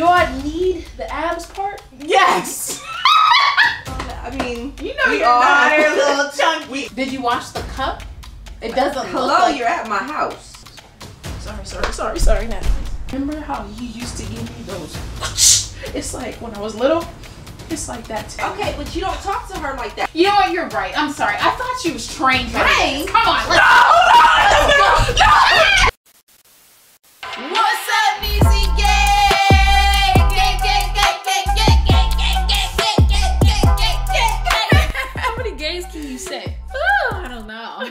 Do I need the abs part? Yes! I mean, you know you're not a little chunky. Did you wash the cup? It doesn't look like... you're at my house. Sorry, now. Remember how you used to give me those? It's like when I was little, it's like that too. Okay, but you don't talk to her like that. You know what? You're right. I'm sorry. I thought she was trained. Trained? Come on, let's go. What's up, BZ Gang? How many gays can you say? I don't know.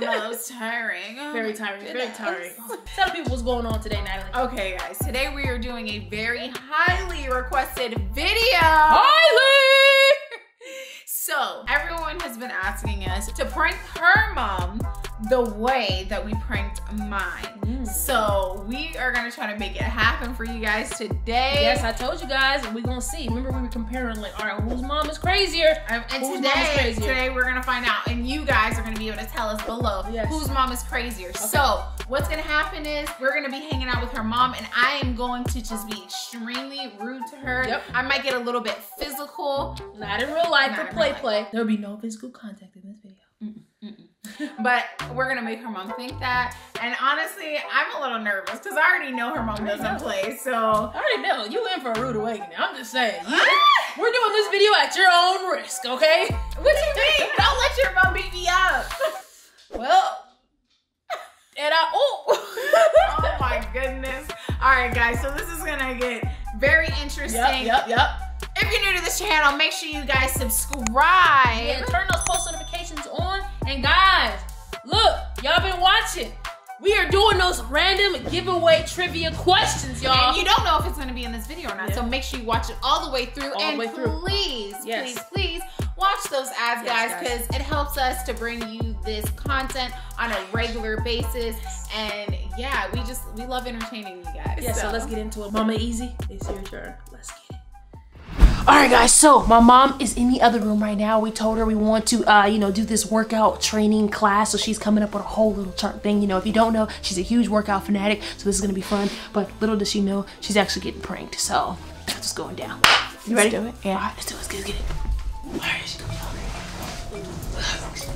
That was tiring. Very tiring. Very tiring. Tell people what's going on today, Natalie. Okay, guys. Today we are doing a very highly requested video. Highly! So, everyone has been asking us to prank her mom the way that we pranked mine. So we are gonna try to make it happen for you guys today. Yes, I told you guys, and we're gonna see. Remember, we were comparing, like, all right, whose mom is crazier? And today we're gonna find out, and you guys are gonna be able to tell us below whose mom is crazier. Okay. So what's gonna happen is we're gonna be hanging out with her mom, and I am going to just be extremely rude to her. Yep. I might get a little bit physical. Not in real life. For play. There'll be no physical contact in this video. But we're gonna make her mom think that, and honestly, I'm a little nervous because I already know her mom doesn't play. So I already know you in for a rude awakening. I'm just saying, we're doing this video at your own risk, okay? What you mean? Don't let your mom beat me up. Well, and I oh my goodness! All right, guys, so this is gonna get very interesting. Yep. If you're new to this channel, make sure you guys subscribe. Yeah, turn those post notifications on. And guys, look, y'all been watching. We are doing those random giveaway trivia questions, y'all. And you don't know if it's gonna be in this video or not, so make sure you watch it all the way through. Please, please, please watch those ads, guys, because it helps us to bring you this content on a regular basis. And yeah, we love entertaining you guys. Yeah, so let's get into it. Mama Easy, it's your turn. Let's get it. All right, guys, so my mom is in the other room right now. We told her we want to, you know, do this workout training class. So she's coming up with a whole little chart thing. You know, if you don't know, she's a huge workout fanatic. So this is going to be fun. But little does she know, she's actually getting pranked. So it's just going down. You ready? Let's do it. Yeah. All right, let's do it. Let's get it. All right, she's going to be hungry. She's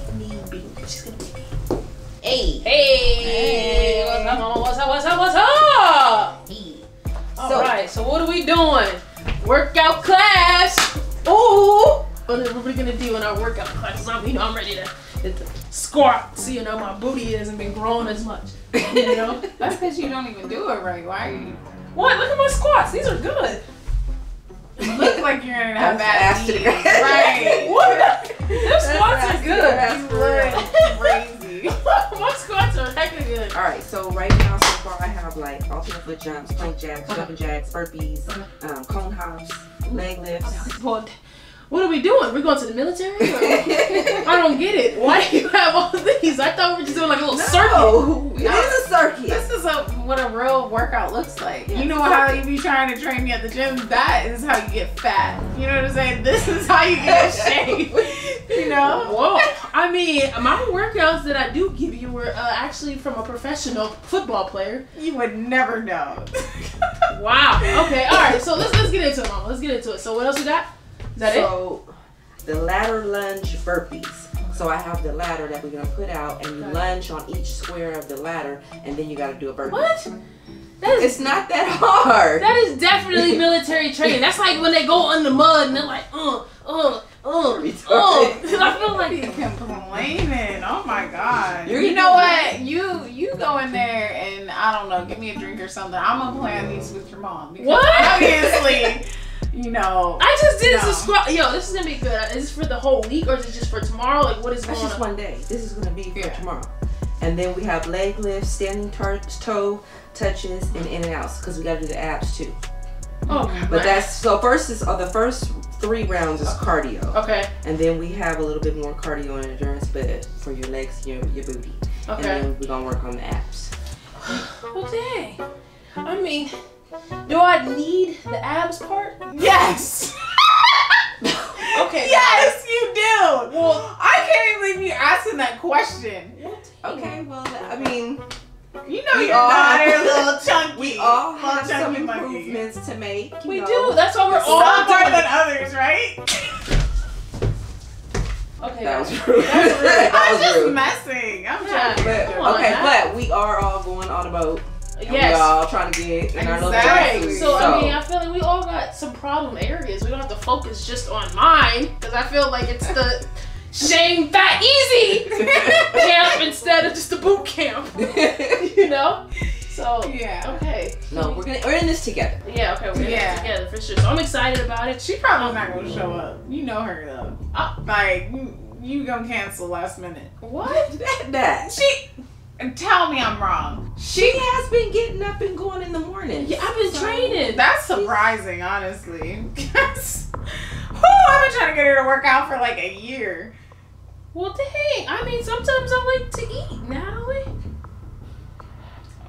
going to be mean. Hey. Hey. What's up, mama? What's up? What's up? What's up? Hey. All right, so what are we doing? Workout class! Ooh! What are we gonna do in our workout class? You know, I'm ready to hit the squat. So, you know, my booty hasn't been growing as much. You know? That's because you don't even do it right. Why are you? What? Look at my squats. These are good. You look like you're in a bad ass. Right. What? Those squats are good. These are crazy. My squats are heck of good. All right, so right now, I have like alternate foot jumps, plank jacks, jumping jacks, burpees, cone hops, leg lifts. What are we doing? We're going to the military? I don't get it. Why do you have all these? I thought we were just doing like a little circuit. It is a circuit. This is what a real workout looks like. You know how you be trying to train me at the gym? That is how you get fat. You know what I'm saying? This is how you get shape. You know? Whoa. I mean, my workouts that I do give you were actually from a professional football player. You would never know. Wow. Okay. All right. So let's get into it, Mama. Let's get into it. So what else we got? Is that it? The ladder lunge burpees. So I have the ladder that we're gonna put out, and you lunge on each square of the ladder, and then you gotta do a burpee. What? That is, it's not that hard. That is definitely military training. That's like when they go in the mud and they're like, I feel like you're complaining. Oh my god. You know what? You go in there and I don't know, give me a drink or something. I'm gonna play on these with your mom. Because obviously. You know, I just did a squat. Yo, this is gonna be good. Is this for the whole week or is it just for tomorrow? Like, what is going on? It's just one day. This is gonna be for tomorrow. And then we have leg lifts, standing toe touches, and in and outs because we gotta do the abs too. Oh, but that's so. The first 3 rounds is cardio. Okay. And then we have a little bit more cardio and endurance, but for your legs, and your booty. Okay. And then we're gonna work on the abs. Okay. I mean. Do I need the abs part? Yes! Okay. Yes, you do! Well, I can't even believe you're asking that question. Okay, well, I mean... You know you're not a little chunky. We all have some improvements to make. We do. That's why we're all better than others, right? Okay. That was rude. I'm just messing. I'm joking. Okay, but we are all going on a boat. And yes. We're all trying to get in our little place. So, I mean, I feel like we all got some problem areas. We don't have to focus just on mine, because I feel like it's the shame that easy camp instead of just the boot camp. You know? So, yeah. Okay. No, we're in this together. Yeah, okay, we're in this together for sure. So I'm excited about it. She probably not going to show up. You know her, though. Like, you going to cancel last minute. What? That. She... And tell me I'm wrong. She has been getting up and going in the morning. Yeah, I've been training. That's surprising, honestly. Because I've been trying to get her to work out for like a year. Well, dang. I mean, sometimes I like to eat, Natalie.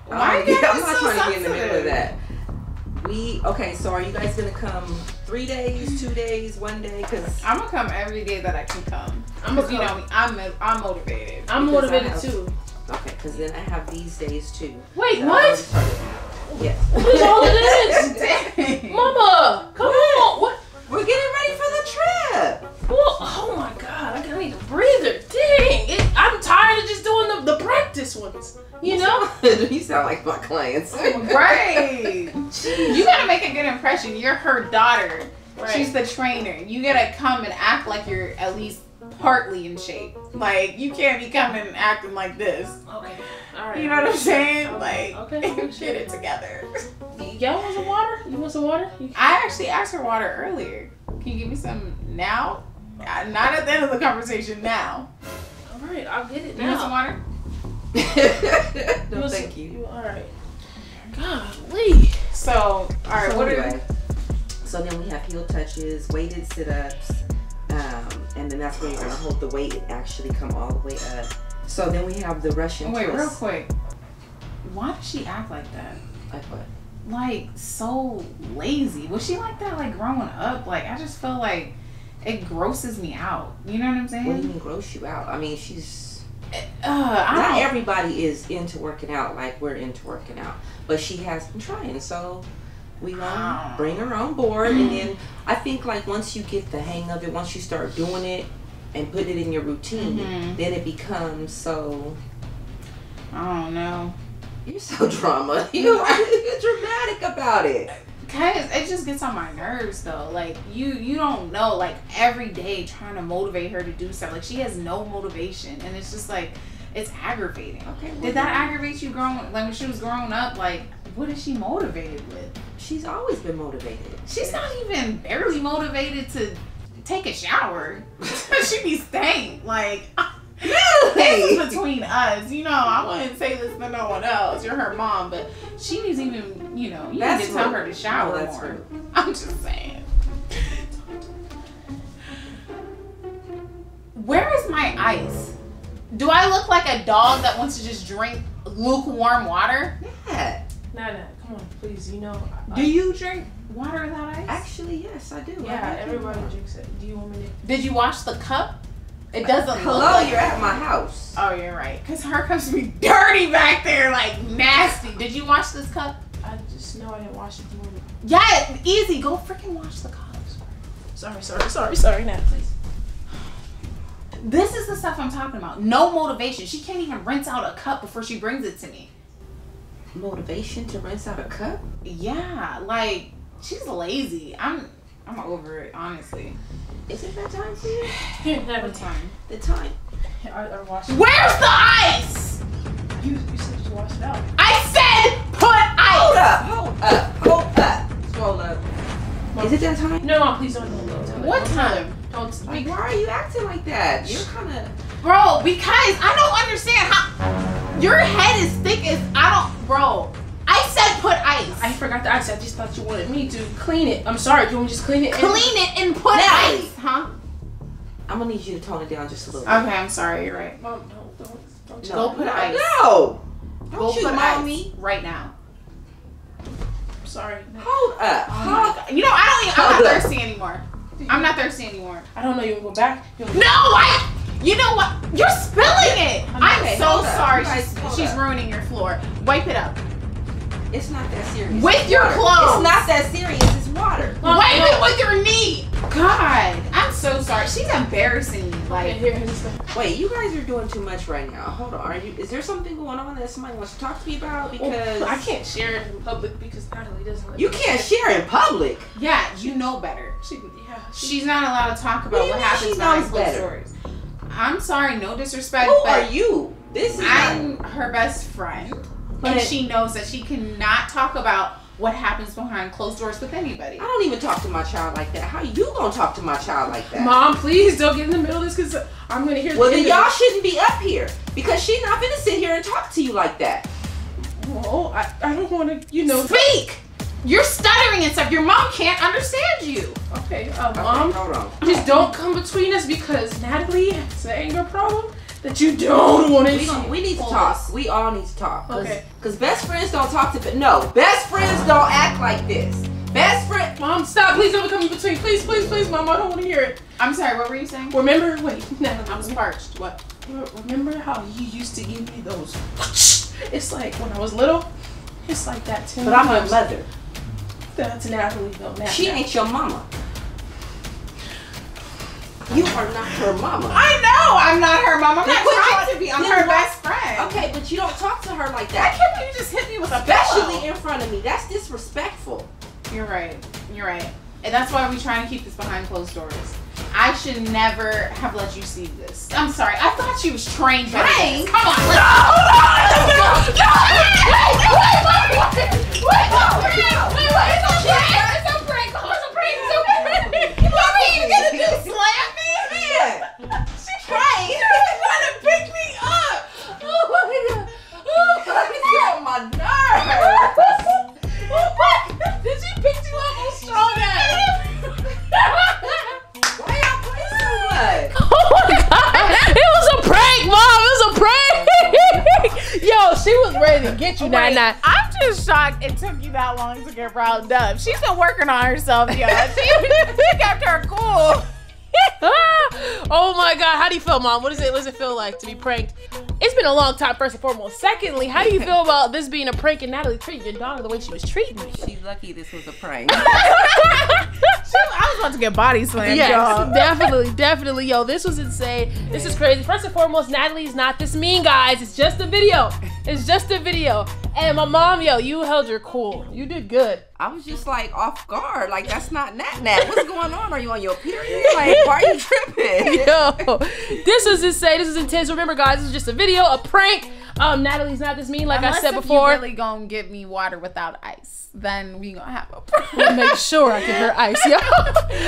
Why are you guys so sensitive? I'm not trying to get in the middle of that. Okay, so are you guys going to come 3 days, 2 days, 1 day? Because I'm going to come every day that I can come. Because you know me, I'm motivated. I'm motivated too. Okay, because then I have these days too. Wait, what? Yes. What is all of this? Mama, come on. What? We're getting ready for the trip. Well, oh my God, I need a breather. Dang, I'm tired of just doing the practice ones. You know? You sound like my clients. Right. Jeez. You gotta make a good impression. You're her daughter. Right. She's the trainer. You gotta come and act like you're at least partly in shape. Like, you can't be coming and acting like this. Okay. Alright. You know what I'm saying? Like, okay. Get it together. Y'all want some water? You want some water? I actually asked for water earlier. Can you give me some now? Not at the end of the conversation now. Alright, I'll get it now. You want some water? No, thank you. Alright. Golly. So, alright, so what are you? So then we have heel touches, weighted sit-ups, and then that's where you're going to hold the weight and actually come all the way up. So then we have the Russian twist. Real quick. Why does she act like that? Like what? Like, so lazy. Was she like that, like, growing up? Like, I just feel like it grosses me out. You know what I'm saying? What do you mean gross you out? I mean, she's... not everybody is into working out like we're into working out. But she has been trying, so... We gonna bring her on board, and then I think like once you get the hang of it, once you start doing it and put it in your routine, then it becomes so. I don't know. You're so drama. You're dramatic about it. Cause it just gets on my nerves though. Like you don't know. Like every day trying to motivate her to do stuff. Like she has no motivation, and it's just like it's aggravating. Okay. Well, did that aggravate you growing? Like when she was growing up, like what is she motivated with? She's always been motivated. She's not even barely motivated to take a shower. She be stank. Like, this is between us. You know, I wouldn't say this to no one else. You're her mom, but she needs even, you know, you need to tell her to shower more. Rude. I'm just saying. Where is my ice? Do I look like a dog that wants to just drink lukewarm water? Yeah. Nana, come on, please. You know. Do you drink water without ice? Actually, yes, I do. Yeah, everybody drinks it. Do you want me to? Did you wash the cup? It doesn't. Hello, look like you're at my house. Oh, you're right. Cause her cups be dirty back there, like nasty. Did you wash this cup? I just know I didn't wash it. Yeah, easy. Go freaking wash the cup. Sorry, Nana, please. This is the stuff I'm talking about. No motivation. She can't even rinse out a cup before she brings it to me. Motivation to rinse out a cup? Yeah, like she's lazy. I'm over it, honestly. Is it that time for you? That time. The time. I washed it. Where's the ice? You said to wash it out. I said put ice. Hold up. Scroll up. Mom, is it that time? No, Mom, please don't. What time? Don't speak. Like, why are you acting like that? You're kind of. Bro, because I don't understand how your head is thick as I don't. Bro, I said put ice. I forgot the ice. I just thought you wanted me to clean it. I'm sorry. Do you want me to just clean it? Clean it and put ice, huh? I'm gonna need you to tone it down just a little bit. Okay, I'm sorry. You're right. Mom, don't. Go put ice. No. Go put ice right now. I'm sorry. Hold up. Oh, you know I'm not thirsty anymore. I'm not thirsty anymore. I don't know. You wanna go back? You know what? You're spilling it. I'm so sorry. She's ruining your floor. Wipe it up. It's not that serious. With your clothes. It's not that serious. It's water. Well, wait a minute, with your knee. God, I'm so sorry. She's embarrassing me. Like, wait, you guys are doing too much right now. Hold on. Is there something going on that somebody wants to talk to me about? Because I can't share it in public because Natalie doesn't. Like, you can't share in public. Yeah, you know better. She's not allowed to talk about what happens in my stories. I'm sorry, no disrespect. Who but are you? This is I'm her best friend. But she knows that she cannot talk about what happens behind closed doors with anybody. I don't even talk to my child like that. How you gonna talk to my child like that? Mom, please don't get in the middle of this because I'm gonna hear. Well, then y'all shouldn't be up here because she's not gonna sit here and talk to you like that. Well, I don't want to, you know. Speak. You're stuttering and stuff. Your mom can't understand you. Okay, mom. Hold on. Just don't come between us because Natalie has an anger problem. That you don't want to see. We need to talk. We all need to talk. Okay. Because best friends don't talk to... No. Best friends don't act like this. Best friend... Mom, stop. Please don't come in between. Please, please, please, Mom. I don't want to hear it. I'm sorry. What were you saying? Remember... Wait. No, I was parched. What? Remember how you used to give me those... It's like when I was little. It's like that too. But I'm her mother. That's Natalie though. She ain't your mama. You are not her mama. I know I'm not her mama. I'm not trying to be. I'm her best friend. Okay, but you don't talk to her like that. I can't believe you just hit me with a pillow. Especially in front of me. That's disrespectful. You're right. You're right. And that's why we try to keep this behind closed doors. I should never have let you see this. I'm sorry. I thought she was trained by this. Come on. Let's go. Wait, wait, wait, wait. It's okay. It's okay. What are you gonna do? Slap me? Yeah. She's trying. She's trying to pick me up. Oh my god. Oh my god. Oh my nerves. What? Did she pick you up on shoulder? Why y'all play so much? Oh my god. It was a prank, Mom. It was a prank. Yo, she was ready to get you, Nana. I'm just shocked it took you that long to get riled up. She's been working on herself, yo. She kept her cool. Oh my god, how do you feel, Mom? What does it feel like to be pranked? It's been a long time, first and foremost. Secondly, how do you feel about this being a prank and Natalie treating your daughter the way she was treating me? She's lucky this was a prank. I was about to get body slammed, y'all. Definitely, definitely. Yo, this was insane. This is crazy. First and foremost, Natalie's not this mean, guys. It's just a video. It's just a video. And my mom, yo, you held your cool. You did good. I was just like off guard. Like, that's not Nat. What's going on? Are you on your period? Like, why are you tripping? Yo, this is insane. This is intense. Remember, guys, this is just a video, a prank. Natalie's not this mean, like I said before. If you really gonna get me water without ice, then we gonna have a problem. We'll make sure I get her ice, yo.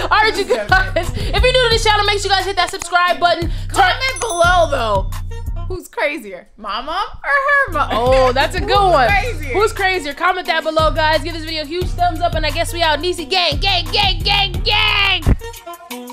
All right, you guys. If you're new to this channel, make sure you guys hit that subscribe button. Comment below, though. Who's crazier, Mama or her mom? Oh, that's a good one. Crazier? Who's crazier? Comment that below, guys. Give this video a huge thumbs up, and I guess we out. Niecy gang, gang, gang, gang, gang.